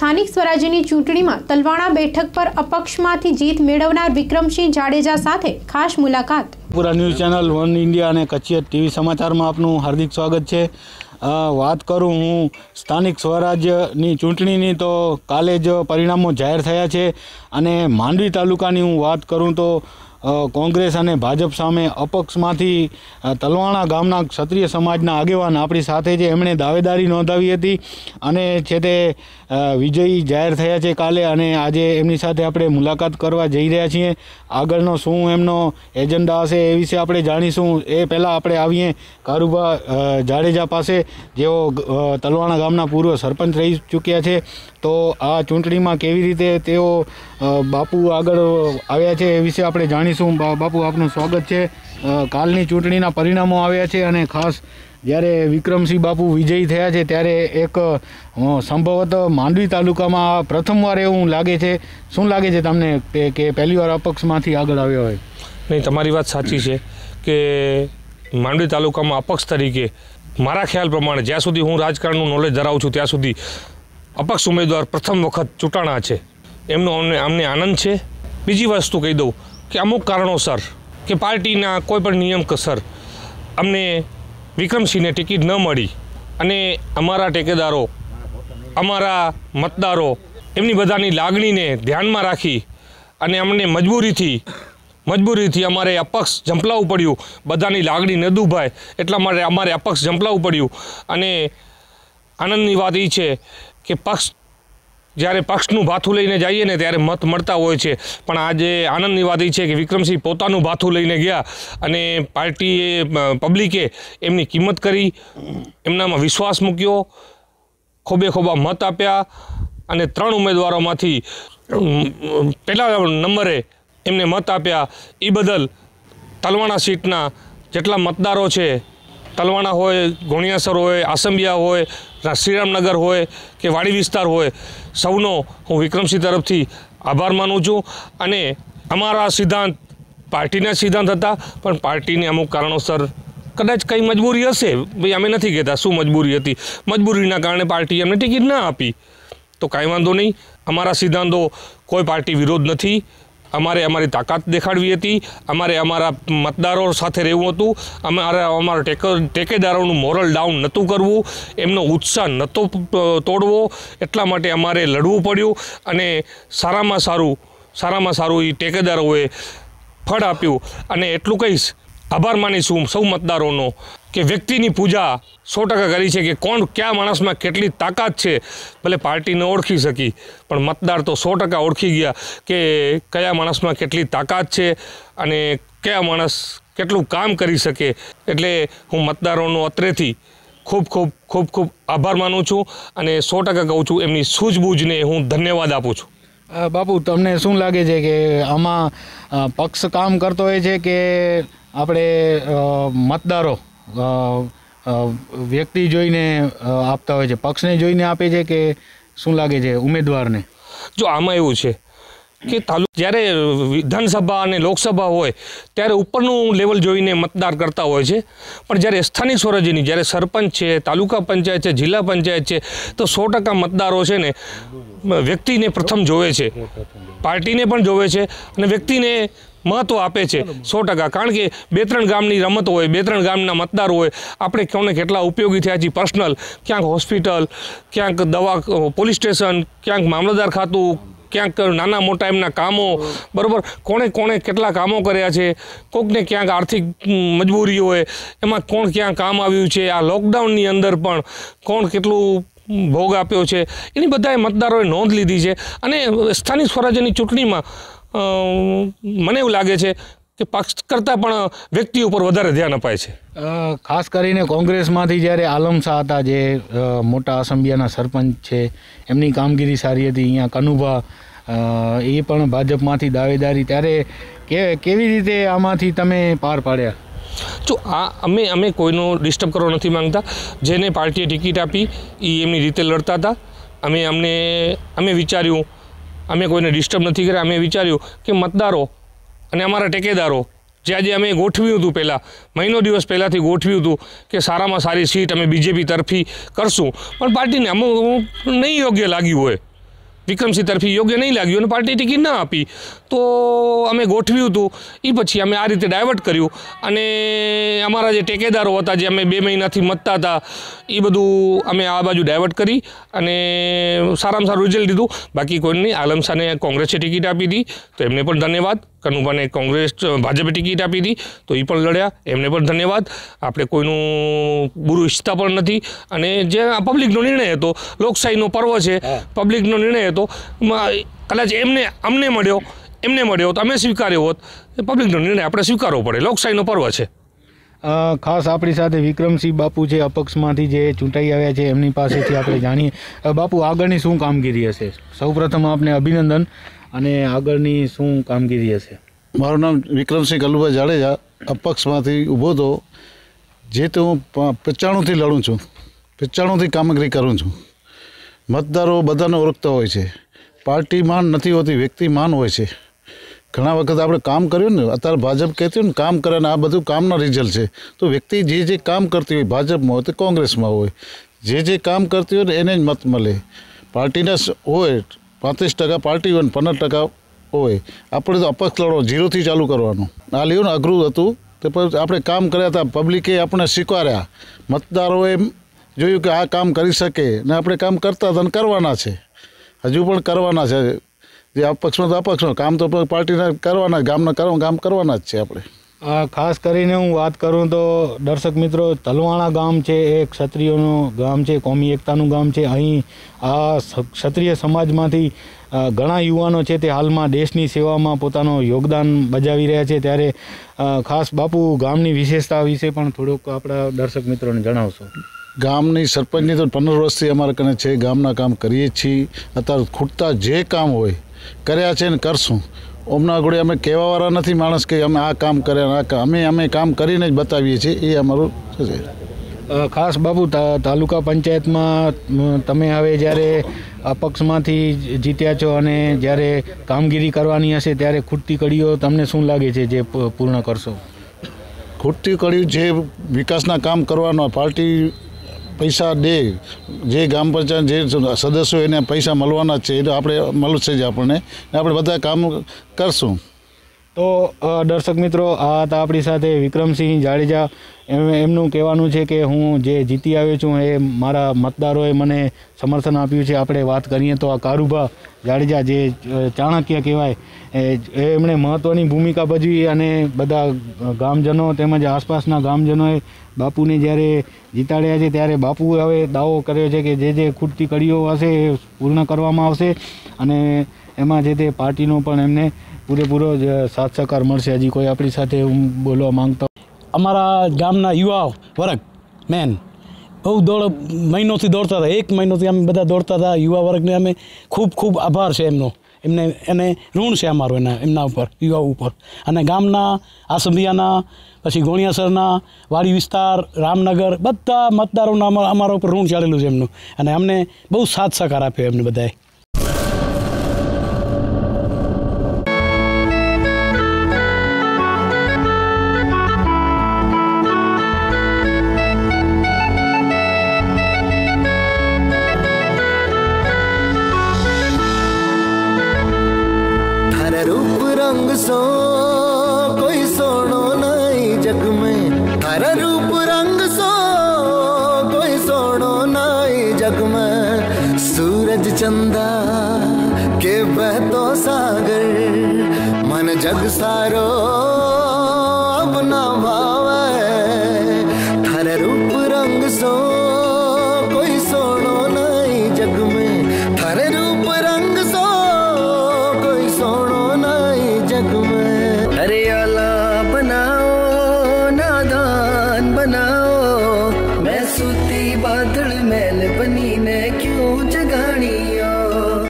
સ્થાનિક સ્વરાજ્યની ચૂંટણીમાં તલવાણા બેઠક પર અપક્ષમાંથી જીત મેળવનાર વિક્રમસિંહ જાડેજા સાથે ખાસ મુલાકાત। पूरा न्यूज़ चैनल वन इंडिया ने कच्ची टीवी समाचार में आपनु हार्दिक स्वागत छे। बात करूँ हूँ स्थानिक स्वराज्यनी चूंटणीनी तो काले ज परिणामों जाहिर थया छे अने मांडवी तालुकानी हूँ बात करूँ तो कांग्रेस अने भाजप सामे अपक्षमांथी तलवाणा गामना क्षत्रिय समाजना आगेवान आपणी साथे जे एमणे दावेदारी नोंधावी हती अने छेते विजयी जाहिर थया छे काले अने आजे एमनी साथे आपणे मुलाकात करवा जई रह्या छीए। आगळनो शुं एमनो एजेंडा हशे ए विषे आपणे जाणीशुं। ए पहेला आपणे आवीए कारुवा जाडेजा पासे जेओ तलवाणा गामना पूर्व सरपंच रही चूक्या छे। तो आ चूंटणीमां केवी रीते तेओ बापू आगळ आव्या छे ए विषे आपणे जाणी। बापू आपनु स्वागत छे। कालनी चूंटणीना परिणामो आव्या छे अने खास ज्यारे विक्रमसिंह बापू विजयी थया छे त्यारे एक संभवत मांडवी तालुकामां प्रथमवार एवुं लागे छे। शुं लागे छे तमने के पहेलीवार अपक्षमांथी आगळ आव्या होय? नहीं, तमारी वात साची छे के मांडवी तालुकामां अपक्ष तरीके मारा ख्याल प्रमाणे ज्यां सुधी हूँ राजकारणनुं नॉलेज धरावुं छुं त्यां सुधी अपक्ष उमेदवार प्रथम वखत चूंटाणा छे एमनो अमने आनंद छे। बीजी वस्तु कही दऊं कि अमुक कारणोसर के पार्टीना कोईपण नियमसर अमने विक्रमसिंह ने टिकीट न मळी अने अमारा टेकेदारों अमारा मतदारों एमनी बधानी लागणी ने ध्यान में राखी अने अमने मजबूरी थी अमारे अपक्ष झंपलावुं पड्युं। बधानी लागणी न दुभाय एटला माटे अमारे अपक्ष झंपलावुं पड्युं। अने आनंदनी वात ए छे के पक्ष જ્યારે પક્ષનું ભાથું લઈને જઈએ ને ત્યારે મત મળતા હોય છે, પણ આજે આનંદની વાત એ છે કે વિક્રમસિંહ પોતાનું ભાથું લઈને ગયા અને પાર્ટીએ પબ્લિકે એમની કિંમત કરી, એમનામાં વિશ્વાસ મૂક્યો, ખોબે ખોબા મત આપ્યા અને ત્રણ ઉમેદવારોમાંથી પહેલા નંબરે એમને મત આપ્યા। એ બદલ તલવાણા સીટના જેટલા મતદારો છે, तलवाणा होय, घोणियासर होय, आसंबिया होय, श्रीरामनगर होय के वाड़ी विस्तार होय, सौनो हूँ विक्रमसिंह तरफथी आभार मानूं छूं। अने अमारा सिद्धांत पार्टीना सिद्धांत हता, पण पार्टीने अमुक कारणोसर कदाच कई मजबूरी हशे, भाई अमे नथी कहेता शुं मजबूरी हती, मजबूरीना कारणे पार्टीए अमने टिकीट न आपी तो काई वांधो नहीं। अमारा सिद्धांतो कोई पार्टी विरोध नथी। अमारे अमारी ताकत देखाड़ी थी, अमारे अमारा मतदारों साथे रहेवुं हतुं, अमारा टेकेदारोनुं मोरल डाउन नतुं करवुं, एमनो उत्साह नतो तोड़वो, एटला माटे अमारे लड़वुं पड्युं अने सारामां सारू ई टेकेदारोए फळ आप्युं। अने एटलुं कहीश, आभार मानीशुं सौ मतदारोनो के व्यक्तिनी पूजा 100% करी है कि कोण क्या माणसमां केटली ताकत है। भले पार्टी न ओळखी शकी पण मतदार तो 100% ओळखी गया कि क्या माणसमां केटली ताकत है अने क्या माणस केटलुं काम करी सके। एटले हूँ मतदारोनो अत्रेथी खूब खूब खूब खूब आभार मानु छूँ अने 100% कहूँ छूँ एमनी सूझबूझने हूँ धन्यवाद आपूँ छूँ। बापू तमने शुं लागे छे कि आमां पक्ष काम करतो होय छे के आपणे मतदारों व्यक्ति जोईने आपता होय छे, पक्षने जोईने आपे छे के शुं लागे छे उमेदवारने? जो आमां एवुं छे कि ज्यारे विधानसभा अने लोकसभा होय त्यारे उपरनुं लेवल जोईने मतदार करता होय छे, पण ज्यारे स्थानिक स्वराज्यनी ज्यारे सरपंच छे, तालुका पंचायत छे, जिला पंचायत छे तो 100% मतदारो छे ने व्यक्तिने प्रथम जोवे छे, पार्टीने पण जोवे छे अने व्यक्तिने महत्व आपे छे 100%। कारण के 2-3 गामनी रमत होय, 2-3 गामना मतदार होय, आपणे कोणे केटला उपयोगी थया छे पर्सनल, क्यांक हॉस्पिटल, क्यांक दवा, पोलीस स्टेशन, क्यांक मामलतदार खातुं, क्यांक नाना मोटा एमना कामों, बराबर कोणे कोणे केटला कामों कर्या छे, कोकने क्यांक आर्थिक मजबूरी होय एमां कोण क्यां काम आव्युं छे, आ लॉकडाउननी अंदर पण कोण केटलुं भोग आप्यो छे एनी बधाए मतदारोए नोंध लीधी छे। अने स्थानिक स्वराज्यनी चूंटणीमां मने एवुं लागे छे कि पक्ष करता पण व्यक्ति उपर वधारे ध्यान अपाय छे। खास करीने कांग्रेसमांथी ज्यारे आलमशाह हता जे मोटा आसंबियाना सरपंच छे, एमनी कामगीरी सारी हती, अहींया कनुभा ए पण भाजपमांथी दावेदारी, त्यारे केवी रीते आमांथी तमे पार पाड्या? जो आ अमे कोईनो डिस्टर्ब करवा नथी मांगता, जेने पार्टीए टिकिट आपी ई एमनी रीते लड़ता हता। अमे विचार्युं, अमे कोईने डिस्टर्ब नहीं कर्या, अमे विचार्युं कि मतदारों अने अमारा टेकेदारों जे आज अमे गोठव्युं हतुं, पहेला महीनो दिवस पहेलाथी गोठव्युं हतुं कि सारामां सारी सीट अमे बीजेपी तरफी करशुं, पण पार्टीने अमुक नहीं योग्य लाग्युं होय विक्रम सिंह तरफी योग्य नहीं लगे पार्टी टिकीट न आपी तो अमे गोठव्यू हतुं ए पछी अमे आ रीते डायवर्ट कर्युं अने अमारा जे टेकेदारो हता जे अमे 2 महीनाथी मतता हता ए बधुं अमे आ बाजू डायवर्ट करी अने सारामां सारुं रिजल्ट दीधुं। बाकी कोईनी आलमशाने कोंग्रेसे टिकीट आपी दी तो एमने पण धन्यवाद। कनुभाने कांग्रेस भाजपे टिकीट आपी दी तो ए पण लड्या एमने पण धन्यवाद। आपणे कोईनुं बुरुं इच्छता पण नथी अने जे पब्लिकनो निर्णय हतो लोकशाहीनो पर्व छे पब्लिकनो निर्णय हतो कदाच एमने अमने मळ्यो एमने मळ्यो तो अमे स्वीकार्यो होत। पब्लिकनो निर्णय आपणे स्वीकारવો પડે लोकशाहीनो पर्व छे। खास अपनी साथ विक्रमसिंह बापू जे अपक्षमांथी जे चूंटाई आव्या छे एमनी पासेथी आपणे जाणीए बापू आगळनी शुं कामगीरी हशे। सौप्रथम आपने अभिनंदन अने आगळनी शुं कामगीरी हशे। मारुं नाम विक्रमसिंह कलुभा जाडेजा अपक्षमांथी ऊभो तो जे तो हूँ 95 लड़ूँ छूँ 95 कामगीरी करूँ छूँ। मतदारों बधाने ओळखता होय छे। पार्टी मान नथी होती व्यक्ति मान होय छे। घणा वखत आपणे काम कर्युं ने अत्यारे भाजप कहेती होय काम करे आ बधुं कामना रिजल्ट छे तो व्यक्ति जे काम करती होय भाजपमां होय तो कोंग्रेसमां होय जे काम करती होय एने ज मत मळे। पार्टीना होय 35% पार्टी होय 15% होय आपणे तो अपक्ष लड़ो जीरोथी चालू करवानो आ ल्यो ने अघरुं हतुं तो पण आपणे काम कर्या हता पब्लिके आपणे स्वीकार्या मतदारोए जोयुं के आ काम करी शके ने आपणे काम करता हता ने करवाना छे हजू पण करवाना छे। જે અપક્ષમાં તો અપક્ષમાં કામ તો પાર્ટીના કરવાના ગામના કામ કરવાના જ છે આપણે। ખાસ કરીને હું વાત કરું તો દર્શક મિત્રો તલવાણા ગામ છે એ ક્ષત્રિયોનું ગામ છે કોમી એકતાનું ગામ છે। અહીં આ ક્ષત્રિય સમાજમાંથી ઘણા યુવાનો છે તે હાલમાં દેશની સેવામાં પોતાનો યોગદાન બજાવી રહ્યા છે ત્યારે ખાસ બાપુ ગામની વિશેષતા વિશે પણ થોડુંક આપણા દર્શક મિત્રોને જણાવશો। ગામની સરપંચની તો 15 વર્ષથી અમારા કને છે ગામના કામ કરીએ છીએ અત્યારે ખૂટતા જે કામ હોય કર્યા છે ને કરશું। ઓમના ઘોડે અમે કહેવાવાળા નથી માણસ કે અમે આ કામ કર્યા આ કામ અમે કામ કરીને જ બતાવીએ છીએ એ અમારું છે। ખાસ બાબુ તાલુકા પંચાયતમાં તમે હવે જ્યારે અપક્ષમાંથી જીત્યા છો અને જ્યારે કામગીરી કરવાની હશે ત્યારે ખૂટતી કડીઓ તમને શું લાગે છે જે પૂર્ણ કરશો? ખૂટતી કડીઓ જે વિકાસના કામ કરવાનો પાર્ટી पैसा दे जे ग्राम पंचायत जे सदस्यों ने पैसा मलवाना है तो आपणे मळशे ज आपणे आपणे बधा काम करशुं। तो दर्शक मित्रों आ था अपनी साथ विक्रमसिंह जाडेजा एमनु कहेवानुं छे के हूँ जे जीती आव्यो छूं ए मारा मतदारोए मने समर्थन आप्युं छे। आपणे वात करीए तो आ कारुभा जाडेजा जे चाणक्य कहेवाय एमणे महत्वनी भूमिका भजवी अने बधा गामजनो तेमज आसपासना गामजनोए बापूने ज्यारे जीताड्या छे त्यारे बापूए हवे दावो कर्यो छे के जे खूटती कड़ीओ हशे ए पूर्ण करवामां आवशे अने एमां जे ते पार्टीनो पण एमने पूरेपूरो साथ सहकार मळशे। हजी कोई आपणी साथे बोलवा मांगता अमरा गामना युवा वर्ग मेन बहु दौड़ महीनों से दौड़ता था एक महीनों से अमे बधा दौड़ता था। युवा वर्ग ने अमे खूब खूब आभार है एमनो एमने एने ऋण है अमारो एमना उपर युवाओं उपर अने गामना आसंबियाना पछी गोणियासरना वाड़ी विस्तार रामनगर बधा मतदारों अमारा उपर ऋण चढ़ेलू है एमनु अने अमने बहु साथ सहकार आप्यो एमने बधाए। सारो अपना भाव है थारे रूप